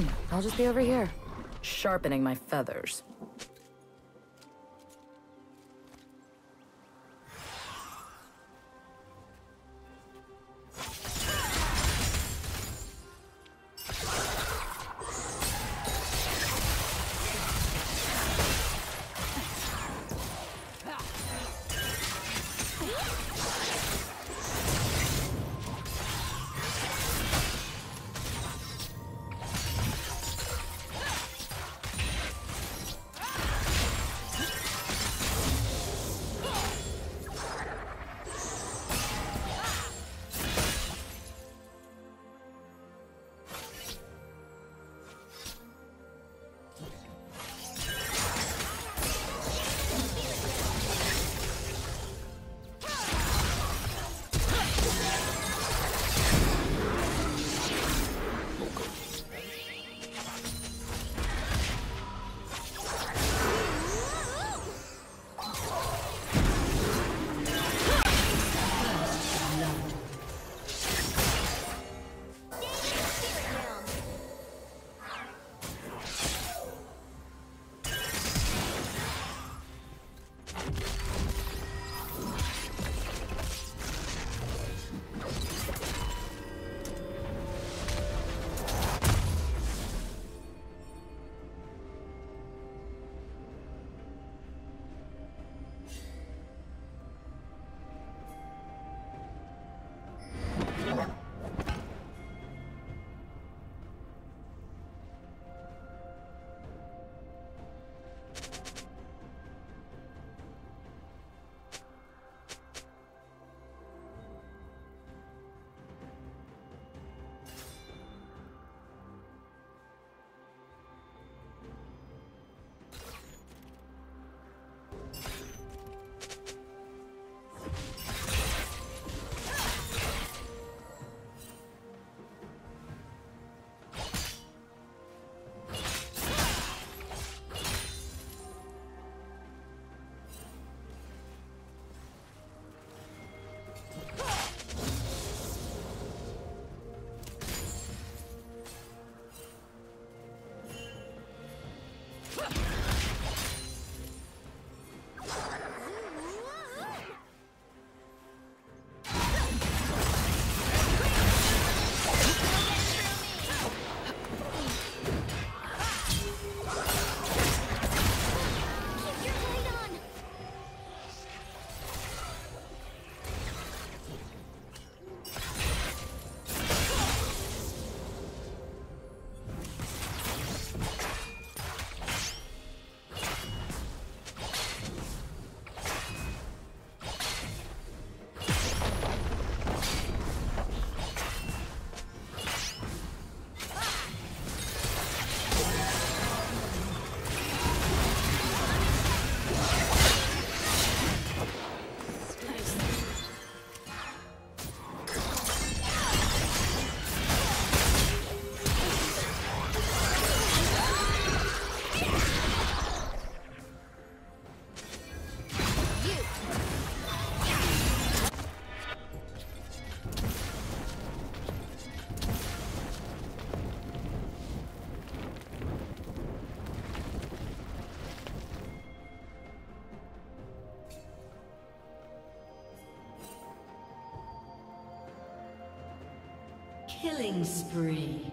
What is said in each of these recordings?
fine. I'll just be over here, sharpening my feathers. Killing spree.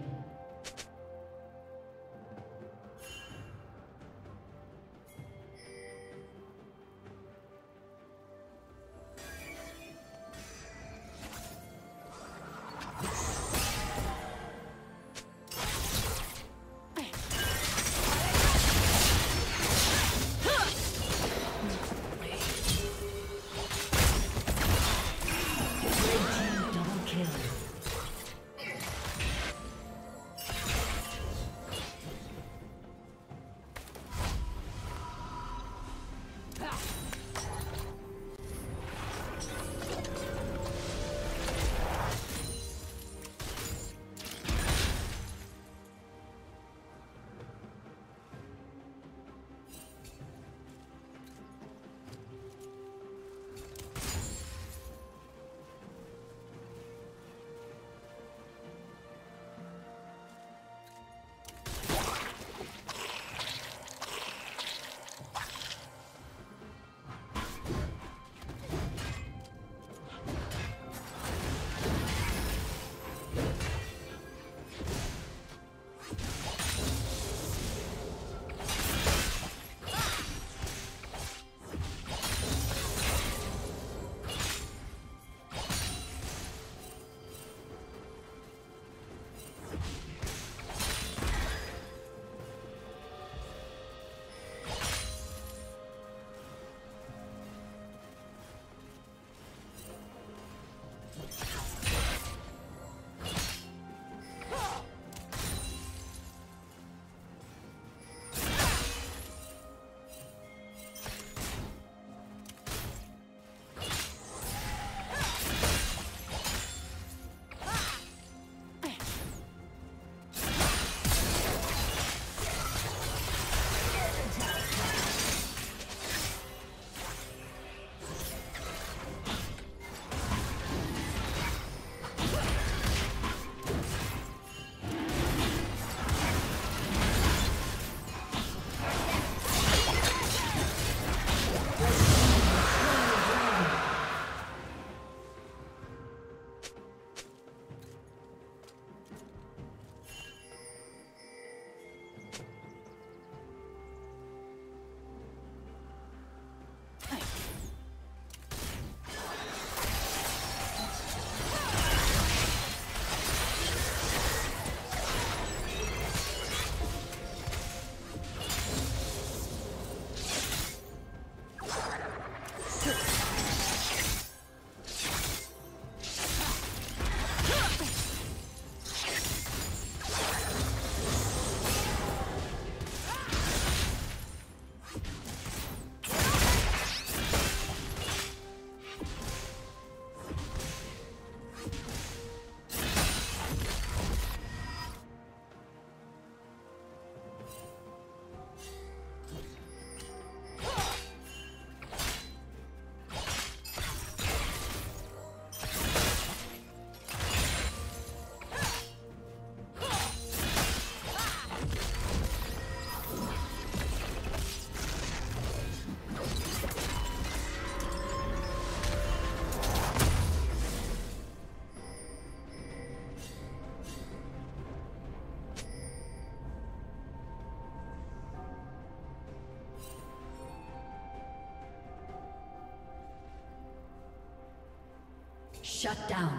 Shut down.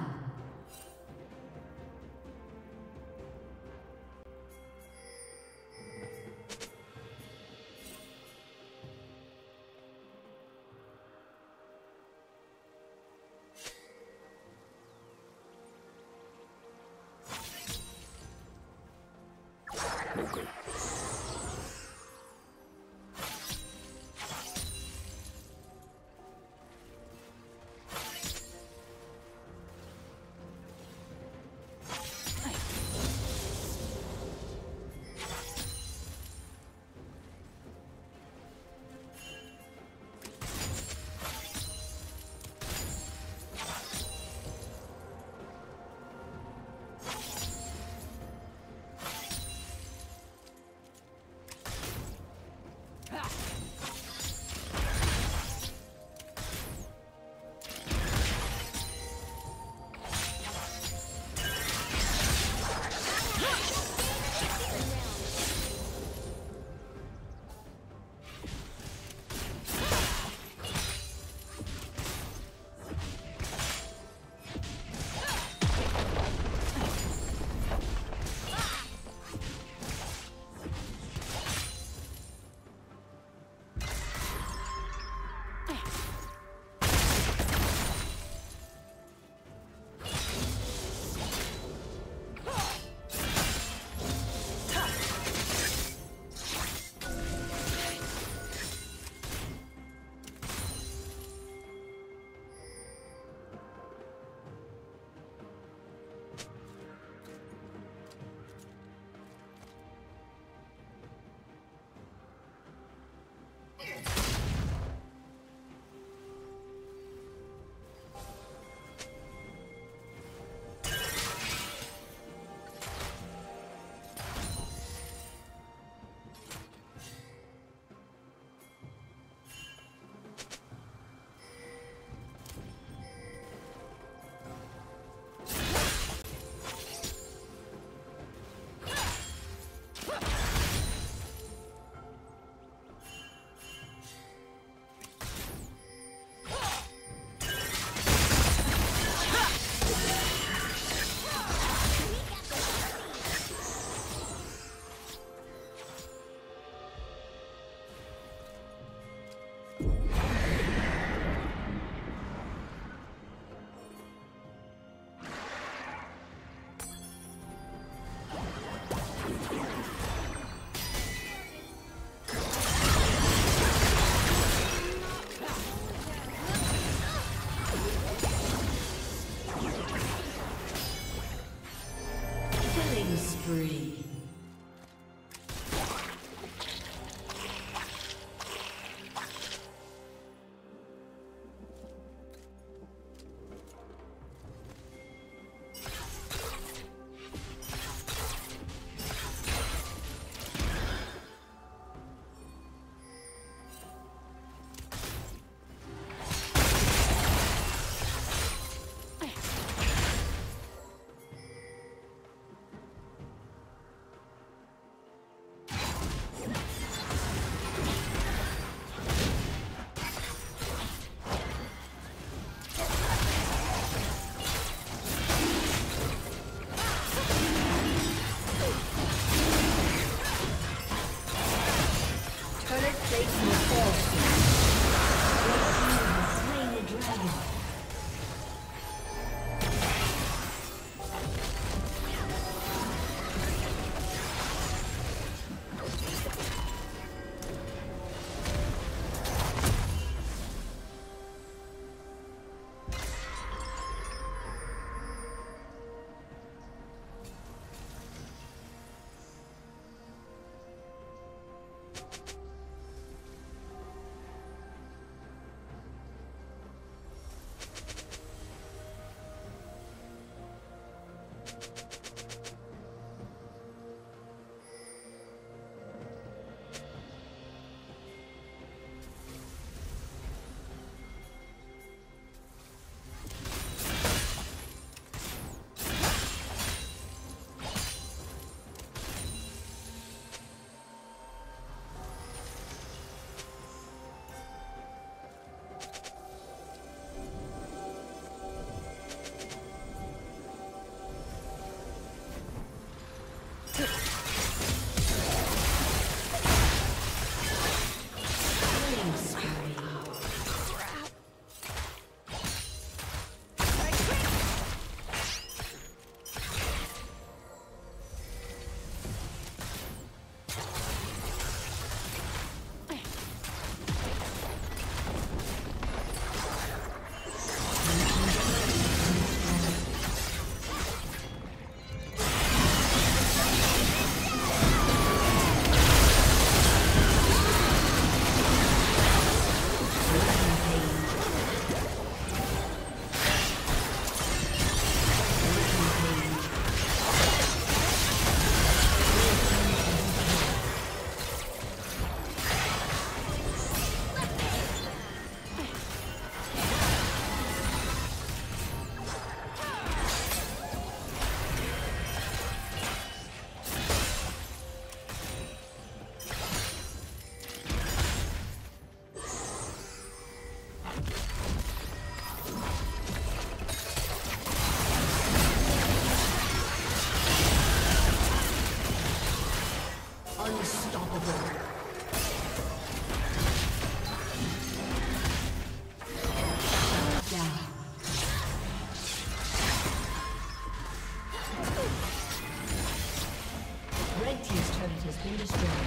has been destroyed.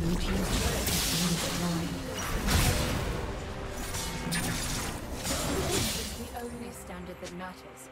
Blue team's turret has been destroyed. This is the only standard that matters.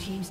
Team's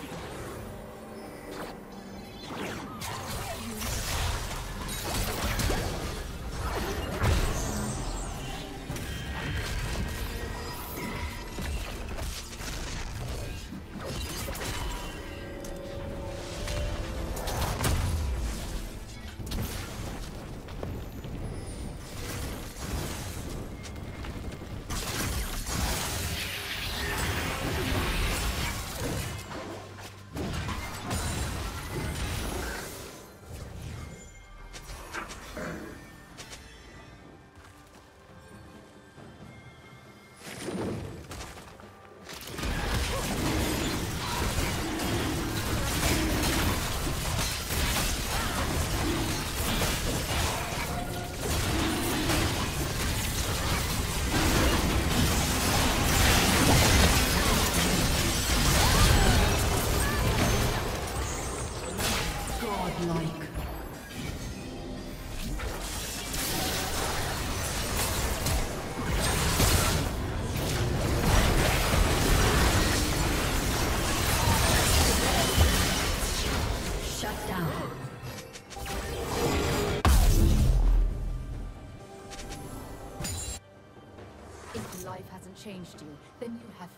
Changed you, then you have.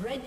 Red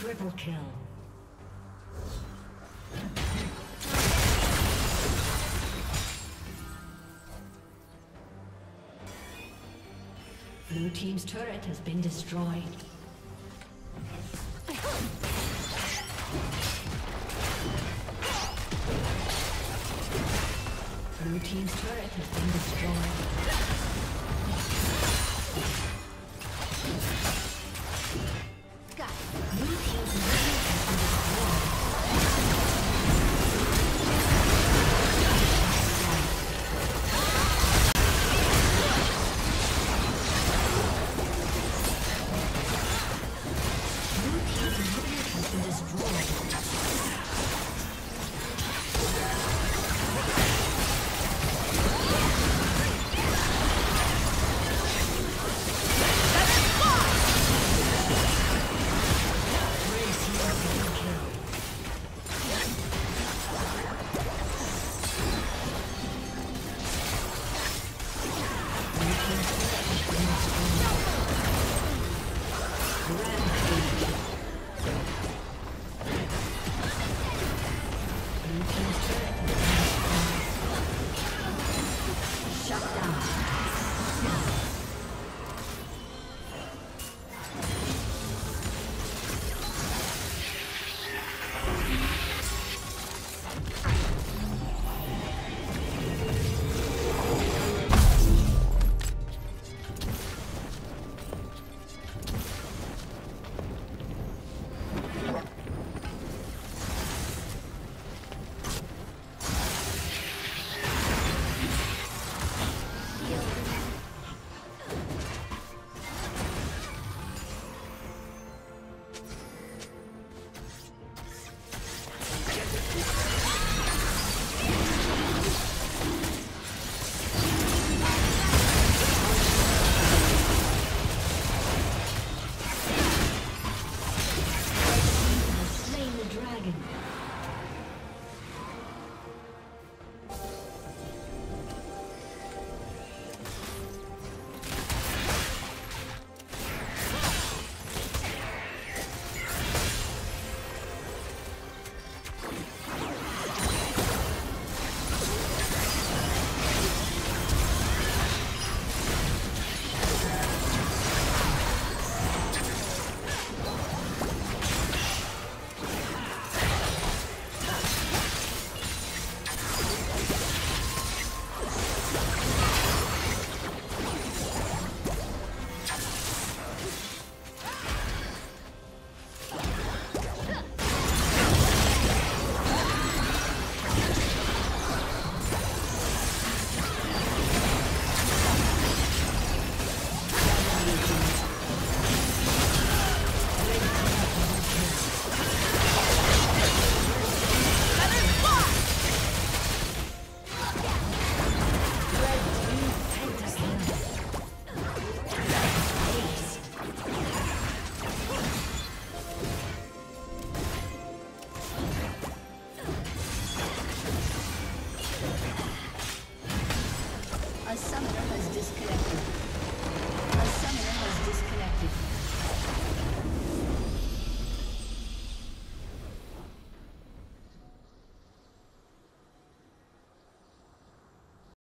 Triple kill. Blue team's turret has been destroyed. Blue team's turret has been destroyed. Got it. Blue team's turret has been destroyed. Blue team's turret has been destroyed. A summoner has disconnected.